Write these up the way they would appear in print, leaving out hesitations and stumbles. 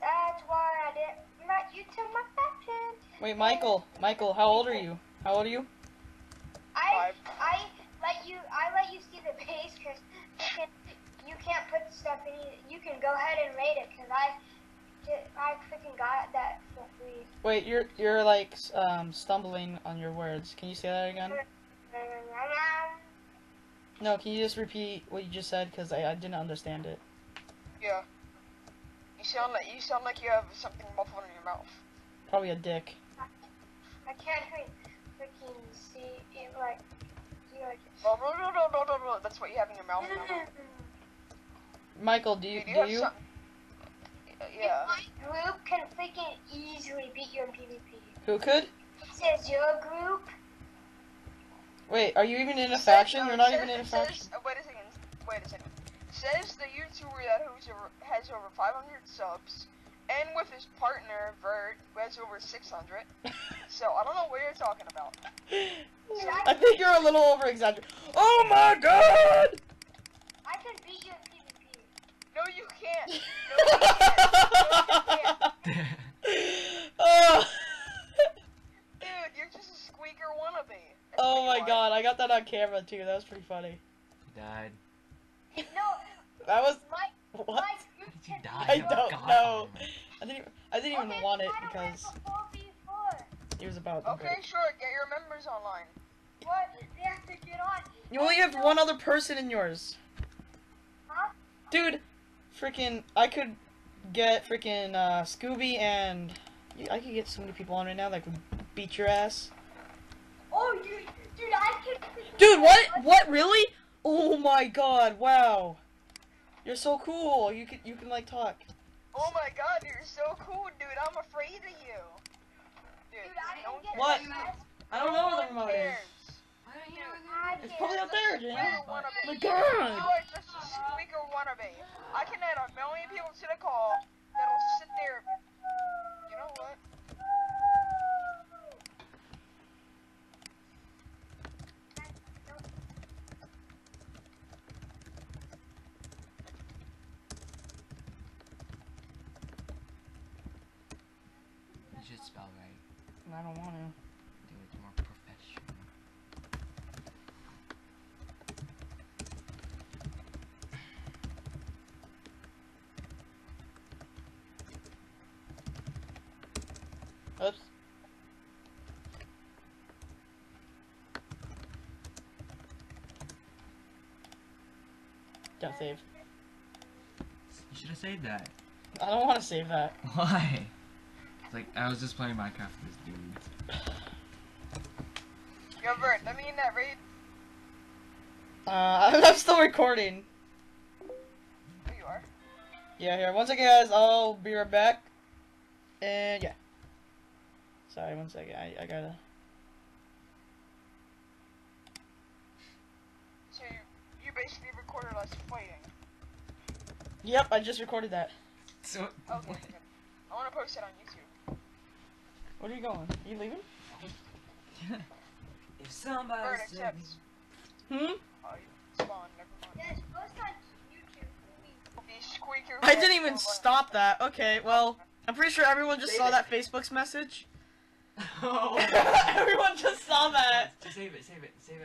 That's why I didn't let you to my factions. Wait, Michael, how old are you? How old are you? I let you see the base because you can't put stuff in. You can go ahead and raid it because I freaking got that for free. Wait, you're like stumbling on your words. Can you say that again? No, can you just repeat what you just said? Because I didn't understand it. Yeah. You sound like you have something muffled in your mouth. Probably a dick. I can't freaking see it like... No, that's what you have in your mouth now. Michael, do you? Some... Yeah. If my group can freaking easily beat you in PvP. Who could? It says your group. Wait, are you even in a faction? You're not even in a faction. Wait a second. Says the YouTuber that has over 500 subs, and with his partner, Vert, who has over 600. So, I don't know what you're talking about. I think you're a little over-exaggerated. Oh my god! I can beat you in PvP. No, you can't. No, you can't. Oh. Dude, you're just a squeaker wannabe. Oh my god, I got that on camera too. That was pretty funny. He died. No. That was. What? He died. I don't know. I didn't even want it because he was about to. Okay, sure. Get your members online. What? They have to get on. You only have one other person in yours. Huh? Dude, freaking! I could get freaking Scooby and I could get so many people on right now that could beat your ass. Oh, dude, I can. Dude, what? What? Really? Oh my god! Wow, you're so cool. You can like talk. Oh my god, you're so cool, dude. I'm afraid of you. Dude, I don't care. What? I don't know where the remote is. It's probably up there, Jim. My god. You are just a squeaker wannabe. I can add a million people to the call that'll sit there. You know what? Spell right. I don't want to. Do it more professional. Oops. Don't save. You should have saved that. I don't want to save that. Why? Like, I was just playing Minecraft with this dude. Yo, Vert, let me in that raid. I'm still recording. Oh, you are? Yeah, here. One second, guys. I'll be right back. And, yeah. Sorry, one second. I gotta... So, you basically recorded us fighting. Yep, I just recorded that. So... Oh, okay. I wanna post it on YouTube. Where are you going? Are you leaving? If somebody accepts. Spawn, never mind. I didn't even stop that. Okay, well, I'm pretty sure everyone just saw that Facebook's message. Oh. Everyone just saw that. Save it.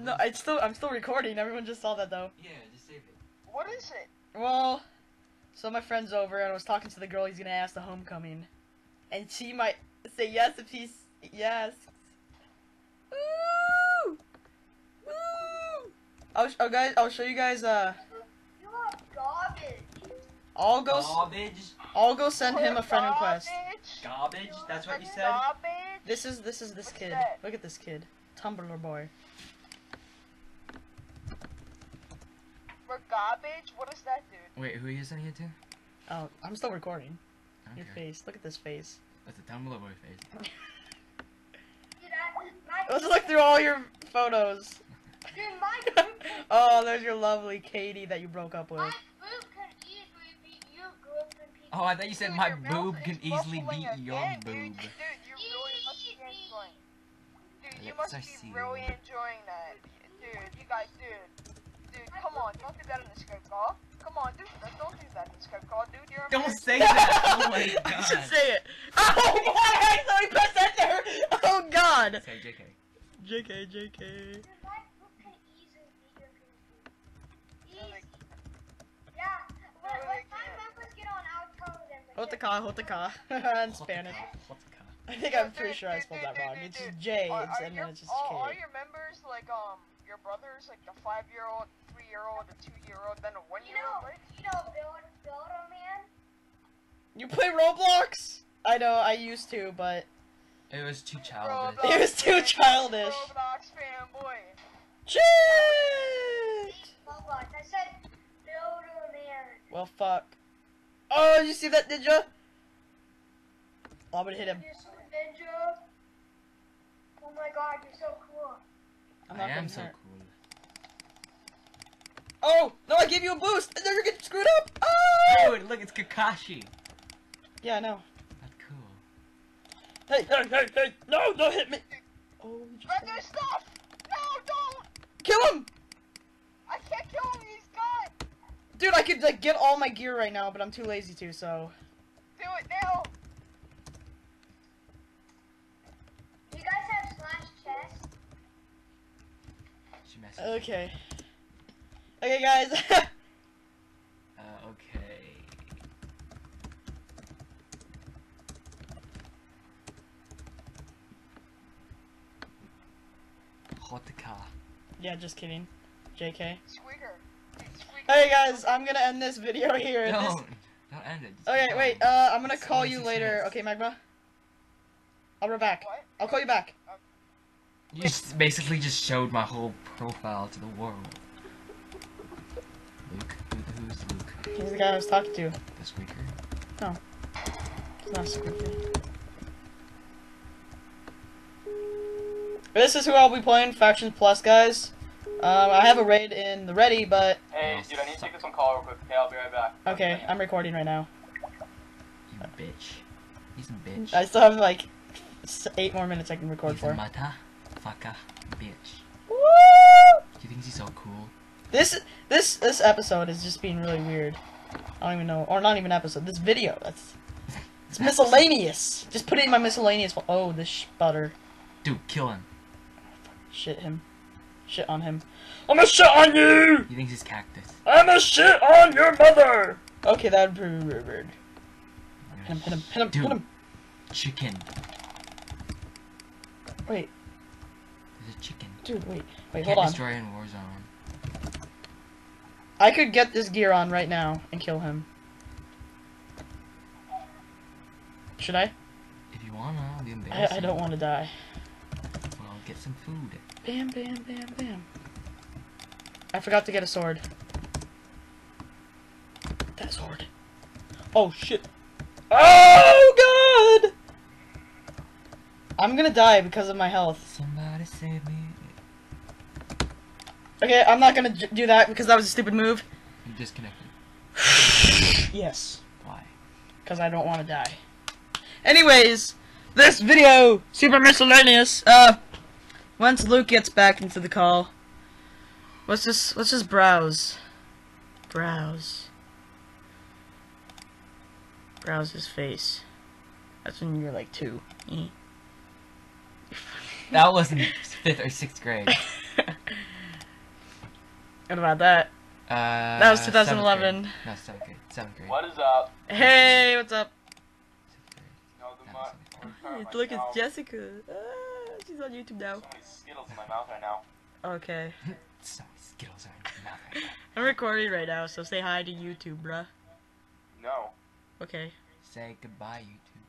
No, I'm still recording. Everyone just saw that though. Yeah, just save it. What is it? Well, so my friend's over and I was talking to the girl he's gonna ask the homecoming. And she might say yes if he's yes. Woo! Woo! I'll show you guys. You are garbage. I'll go send him a friend request. Garbage. That's what you said. This is this kid. Look at this kid, Tumblr boy. We're garbage. What is that, dude? Wait, who are you sending it to? Oh, I'm still recording. Okay. Your face. Look at this face. That's a Tumblr boy face. Let's look through all your photos. Oh, there's your lovely Katie that you broke up with. My boob can easily beat your group in PvP. Oh, I thought you said my boob can easily beat your boob. Dude, you must be really enjoying that. Dude, you guys, dude. Dude, come on. Don't do that in the script, girl. Come on. on, do that. Don't do that. It's called Call of Duty. Don't say that. Oh my god. I should say it. Oh my! Somebody pressed that there. Oh god. Say JK. JK, JK. Hold the car, hold the car. In Spanish. I think I'm pretty sure I spelled that wrong. It's just J, and then it's just K. All your members, like, your brothers, like the 5-year-old, 3-year-old, the 2-year-old, then a 1-year-old, right? You know, build a man. You play Roblox? I know, I used to, but it was too childish. Roblox, it was too childish. Roblox fanboy. Shit! Roblox. I said build a man. Well, fuck. Oh, you see that ninja? Oh, I'm gonna hit him. You're so ninja. Oh my god, you're so cool. I am so cool. Oh! No, I gave you a boost! And then you're getting screwed up! Oh! Dude, look, it's Kakashi! Yeah, I know. That's cool. Hey, hey, hey, hey! No, don't hit me! Oh, let do stuff! No, don't! Kill him! I can't kill him, he's gone! Dude, I could, like, get all my gear right now, but I'm too lazy to, so... Do it now! You guys have slash chest? Okay. Okay, guys. Okay. Hot the car. Yeah, just kidding. JK. Squigger. Hey guys, I'm gonna end this video here. Don't end it. Okay, wait. I'm gonna call you later. Okay, Magma. I'll be back. What? I'll call you back. Okay. You basically just showed my whole profile to the world. Luke? Who's Luke? He's the guy I was talking to. The squeaker? No. He's not a squeaker. This is who I'll be playing, FactionsPlus, guys. I have a raid in the ready, but... Hey, dude, I need to take this one call real quick. Okay, I'll be right back. Okay, I'm recording right now. You bitch. He's a bitch. I still have, like, 8 more minutes I can record for. Fucker, bitch. Woo! He thinks he's so cool. This episode is just being really weird. I don't even know, or not even episode. This video, that's it's miscellaneous. Just put it in my miscellaneous. Oh, this sputter. Dude, kill him. Shit him. Shit on him. I'ma shit on you. He thinks he's cactus. I'ma shit on your mother. Okay, that'd be weird. Hit him! Hit him! Hit him! Dude. Hit him! Chicken. Wait. A chicken. Dude, wait, hold on. Destroy in Warzone. I could get this gear on right now and kill him. Should I? If you wanna, I'll be embarrassed. I don't want to die. Well, I'll get some food. Bam, bam, bam, bam. I forgot to get a sword. That sword. Oh shit. Oh god! I'm gonna die because of my health. Somebody save me. Okay, I'm not gonna do that because that was a stupid move. You disconnected. Yes. Why? Because I don't want to die. Anyways, this video, super miscellaneous. Once Luke gets back into the call, let's just browse. Browse his face. That's when you're like 2. That was in 5th or 6th grade. What about that? That was 2011. No, 7th grade. 7th grade. What is up? Hey, what's up? Hey, look, it's Jessica. She's on YouTube now. So many Skittles in my mouth right now. Okay. So many Skittles are in my mouth right now. I'm recording right now, so say hi to YouTube, bruh. No. Okay. Say goodbye, YouTube.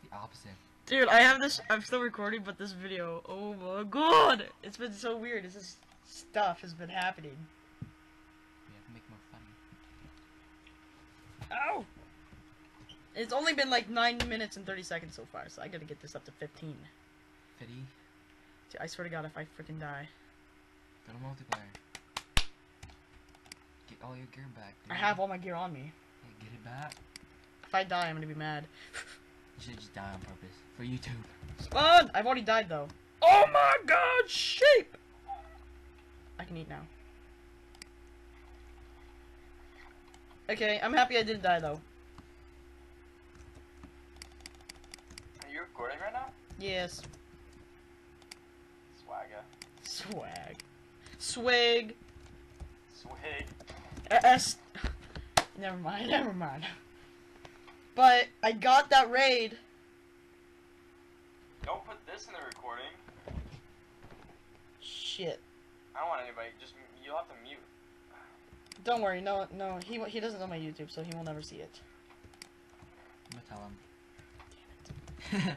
It's the opposite. Dude, I have this. I'm still recording, but this video. Oh my god! It's been so weird. This is, stuff has been happening. We have to make more fun. Ow! It's only been like 9 minutes and 30 seconds so far, so I gotta get this up to 15. 50? Dude, I swear to god, if I freaking die. Go to multiplayer. Get all your gear back. Dude. I have all my gear on me. Hey, get it back. If I die, I'm gonna be mad. You should just die on purpose. For YouTube. Spawn! I've already died though. Oh my god, sheep! I can eat now. Okay, I'm happy I didn't die though. Are you recording right now? Yes. Swag. Never mind. But I got that raid. Don't put this in the recording. Shit. I don't want anybody. Just you'll have to mute. Don't worry. No. He doesn't know my YouTube, so he will never see it. I'm gonna tell him. Damn it.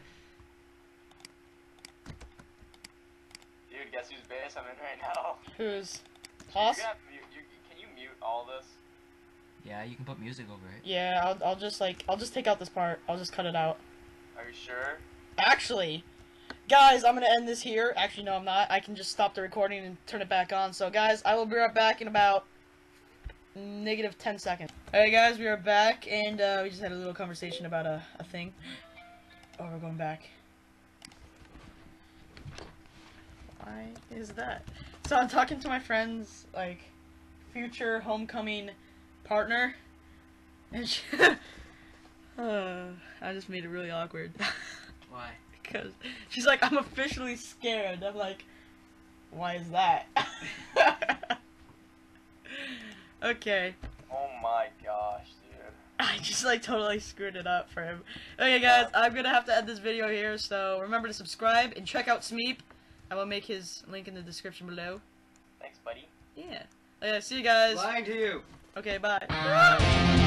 Dude, guess whose base I'm in right now? Whose? Hoss? Can you mute all this? Yeah, you can put music over it. Yeah, I'll just take out this part. I'll just cut it out. Are you sure? Actually, guys, I'm gonna end this here. Actually, no, I'm not. I can just stop the recording and turn it back on. So, guys, I will be right back in about -10 seconds. Alright, guys, we are back, and we just had a little conversation about a thing. Oh, we're going back. Why is that? So I'm talking to my friend's, like, future homecoming partner, and she I just made it really awkward. Why? Because she's like, I'm officially scared. I'm like, why is that? Okay. Oh my gosh, dude. I just, like, totally screwed it up for him. Okay, guys, I'm gonna have to end this video here, so remember to subscribe and check out Smeep. I will make his link in the description below. Thanks, buddy. Yeah. Okay, see you guys. Bye to you. Okay, bye.